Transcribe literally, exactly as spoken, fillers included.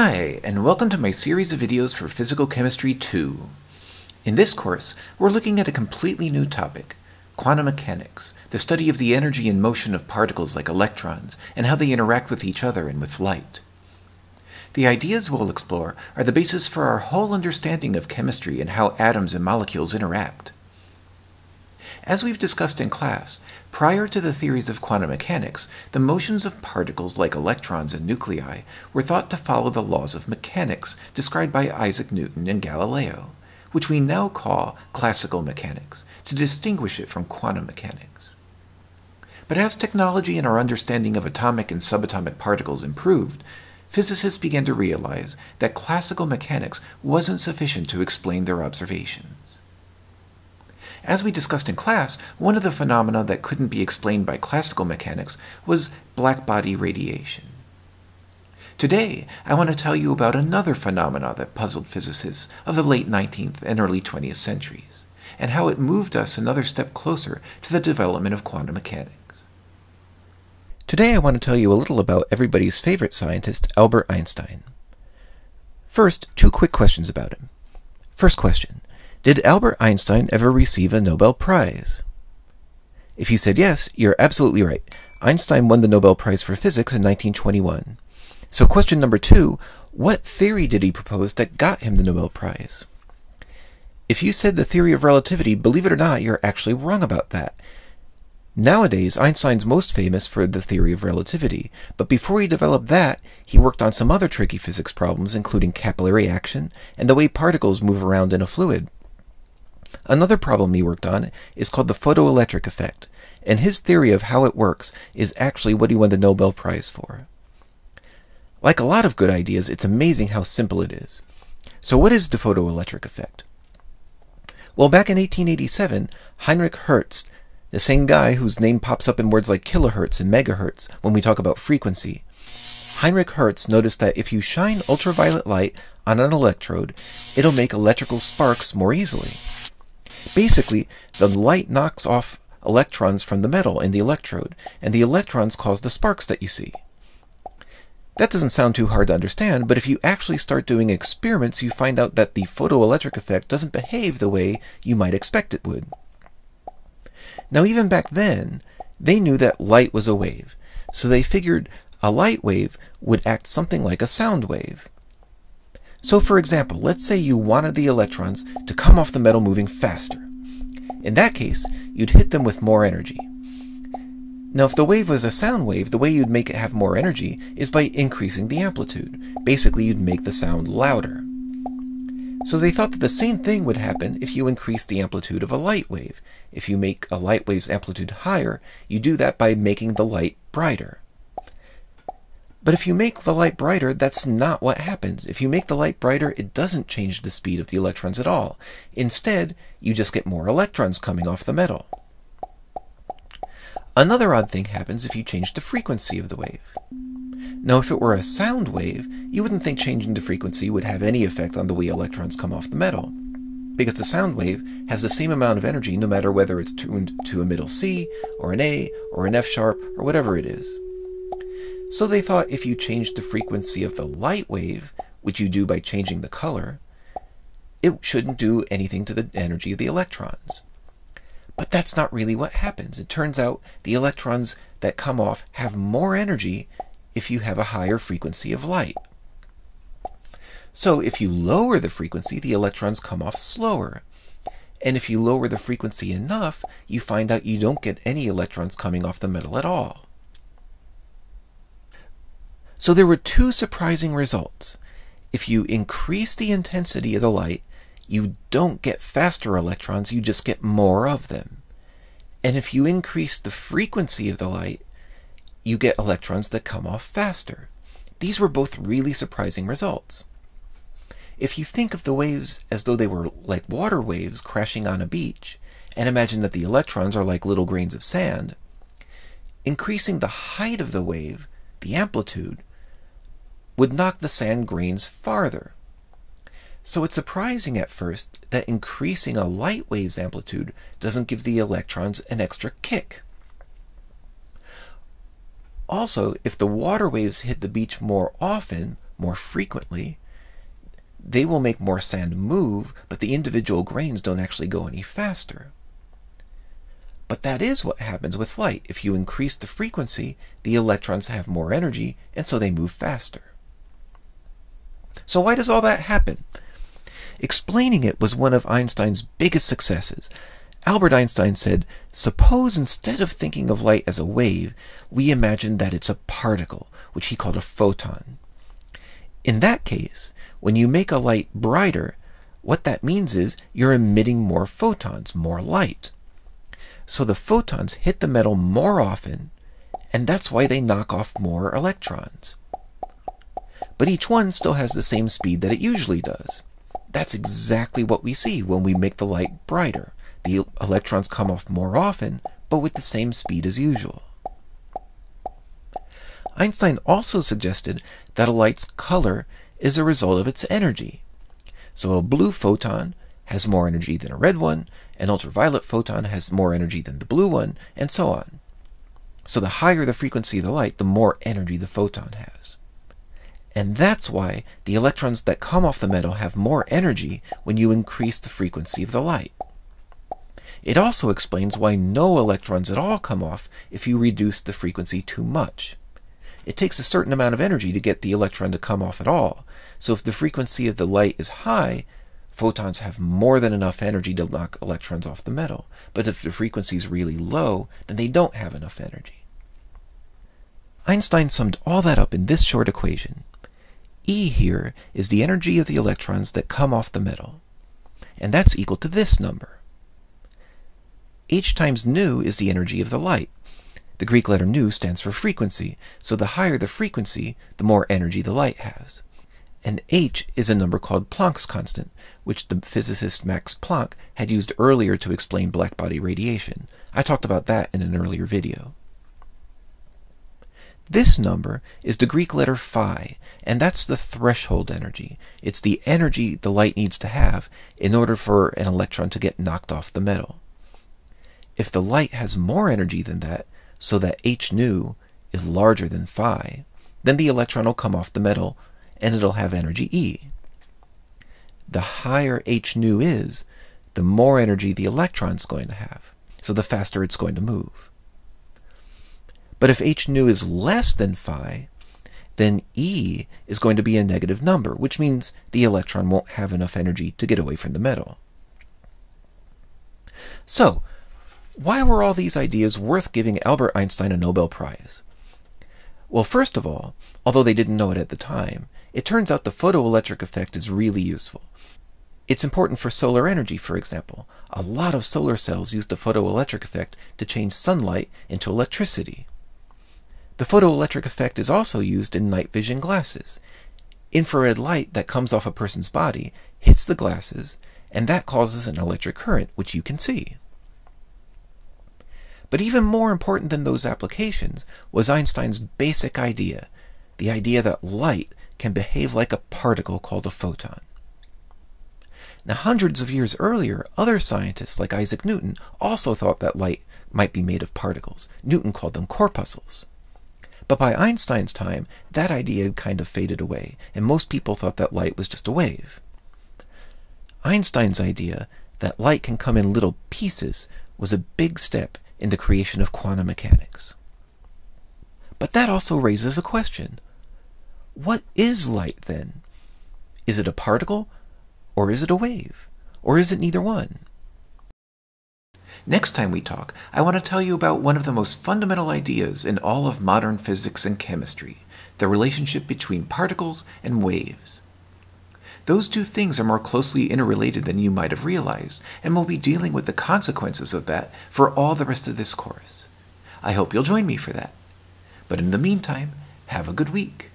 Hi, and welcome to my series of videos for Physical Chemistry two. In this course, we're looking at a completely new topic, quantum mechanics, the study of the energy and motion of particles like electrons, and how they interact with each other and with light. The ideas we'll explore are the basis for our whole understanding of chemistry and how atoms and molecules interact. As we've discussed in class, prior to the theories of quantum mechanics, the motions of particles like electrons and nuclei were thought to follow the laws of mechanics described by Isaac Newton and Galileo, which we now call classical mechanics, to distinguish it from quantum mechanics. But as technology and our understanding of atomic and subatomic particles improved, physicists began to realize that classical mechanics wasn't sufficient to explain their observations. As we discussed in class, one of the phenomena that couldn't be explained by classical mechanics was blackbody radiation. Today, I want to tell you about another phenomena that puzzled physicists of the late nineteenth and early twentieth centuries, and how it moved us another step closer to the development of quantum mechanics. Today, I want to tell you a little about everybody's favorite scientist, Albert Einstein. First, two quick questions about him. First question. Did Albert Einstein ever receive a Nobel Prize? If you said yes, you're absolutely right. Einstein won the Nobel Prize for Physics in nineteen twenty-one. So question number two, what theory did he propose that got him the Nobel Prize? If you said the theory of relativity, believe it or not, you're actually wrong about that. Nowadays, Einstein's most famous for the theory of relativity, but before he developed that, he worked on some other tricky physics problems, including capillary action and the way particles move around in a fluid. Another problem he worked on is called the photoelectric effect, and his theory of how it works is actually what he won the Nobel Prize for. Like a lot of good ideas, it's amazing how simple it is. So what is the photoelectric effect? Well, back in eighteen eighty-seven, Heinrich Hertz, the same guy whose name pops up in words like kilohertz and megahertz when we talk about frequency, Heinrich Hertz noticed that if you shine ultraviolet light on an electrode, it'll make electrical sparks more easily. Basically, the light knocks off electrons from the metal in the electrode, and the electrons cause the sparks that you see. That doesn't sound too hard to understand, but if you actually start doing experiments, you find out that the photoelectric effect doesn't behave the way you might expect it would. Now, even back then, they knew that light was a wave, so they figured a light wave would act something like a sound wave. So for example, let's say you wanted the electrons to come off the metal moving faster. In that case, you'd hit them with more energy. Now, if the wave was a sound wave, the way you'd make it have more energy is by increasing the amplitude. Basically, you'd make the sound louder. So they thought that the same thing would happen if you increased the amplitude of a light wave. If you make a light wave's amplitude higher, you do that by making the light brighter. But if you make the light brighter, that's not what happens. If you make the light brighter, it doesn't change the speed of the electrons at all. Instead, you just get more electrons coming off the metal. Another odd thing happens if you change the frequency of the wave. Now, if it were a sound wave, you wouldn't think changing the frequency would have any effect on the way electrons come off the metal, because the sound wave has the same amount of energy no matter whether it's tuned to a middle C, or an A, or an F sharp, or whatever it is. So they thought if you changed the frequency of the light wave, which you do by changing the color, it shouldn't do anything to the energy of the electrons. But that's not really what happens. It turns out the electrons that come off have more energy if you have a higher frequency of light. So if you lower the frequency, the electrons come off slower. And if you lower the frequency enough, you find out you don't get any electrons coming off the metal at all. So there were two surprising results. If you increase the intensity of the light, you don't get faster electrons, you just get more of them. And if you increase the frequency of the light, you get electrons that come off faster. These were both really surprising results. If you think of the waves as though they were like water waves crashing on a beach, and imagine that the electrons are like little grains of sand, increasing the height of the wave, the amplitude, would knock the sand grains farther. So it's surprising at first that increasing a light wave's amplitude doesn't give the electrons an extra kick. Also, if the water waves hit the beach more often, more frequently, they will make more sand move, but the individual grains don't actually go any faster. But that is what happens with light. If you increase the frequency, the electrons have more energy, and so they move faster. So why does all that happen? Explaining it was one of Einstein's biggest successes. Albert Einstein said, suppose instead of thinking of light as a wave, we imagine that it's a particle, which he called a photon. In that case, when you make a light brighter, what that means is you're emitting more photons, more light. So the photons hit the metal more often, and that's why they knock off more electrons. But each one still has the same speed that it usually does. That's exactly what we see when we make the light brighter. The electrons come off more often, but with the same speed as usual. Einstein also suggested that a light's color is a result of its energy. So a blue photon has more energy than a red one, an ultraviolet photon has more energy than the blue one, and so on. So the higher the frequency of the light, the more energy the photon has. And that's why the electrons that come off the metal have more energy when you increase the frequency of the light. It also explains why no electrons at all come off if you reduce the frequency too much. It takes a certain amount of energy to get the electron to come off at all, so if the frequency of the light is high, photons have more than enough energy to knock electrons off the metal, but if the frequency is really low, then they don't have enough energy. Einstein summed all that up in this short equation. E here is the energy of the electrons that come off the metal, and that's equal to this number. H times nu is the energy of the light. The Greek letter nu stands for frequency, so the higher the frequency, the more energy the light has. And h is a number called Planck's constant, which the physicist Max Planck had used earlier to explain blackbody radiation. I talked about that in an earlier video. This number is the Greek letter phi, and that's the threshold energy. It's the energy the light needs to have in order for an electron to get knocked off the metal. If the light has more energy than that, so that h nu is larger than phi, then the electron will come off the metal and it'll have energy E. The higher h nu is, the more energy the electron's going to have, so the faster it's going to move. But if h nu is less than phi, then E is going to be a negative number, which means the electron won't have enough energy to get away from the metal. So, why were all these ideas worth giving Albert Einstein a Nobel Prize? Well, first of all, although they didn't know it at the time, it turns out the photoelectric effect is really useful. It's important for solar energy, for example. A lot of solar cells use the photoelectric effect to change sunlight into electricity. The photoelectric effect is also used in night vision glasses. Infrared light that comes off a person's body hits the glasses, and that causes an electric current, which you can see. But even more important than those applications was Einstein's basic idea, the idea that light can behave like a particle called a photon. Now, hundreds of years earlier, other scientists like Isaac Newton also thought that light might be made of particles. Newton called them corpuscles. But by Einstein's time, that idea had kind of faded away, and most people thought that light was just a wave. Einstein's idea that light can come in little pieces was a big step in the creation of quantum mechanics. But that also raises a question. What is light then? Is it a particle, or is it a wave, or is it neither one? Next time we talk, I want to tell you about one of the most fundamental ideas in all of modern physics and chemistry, the relationship between particles and waves. Those two things are more closely interrelated than you might have realized, and we'll be dealing with the consequences of that for all the rest of this course. I hope you'll join me for that. But in the meantime, have a good week.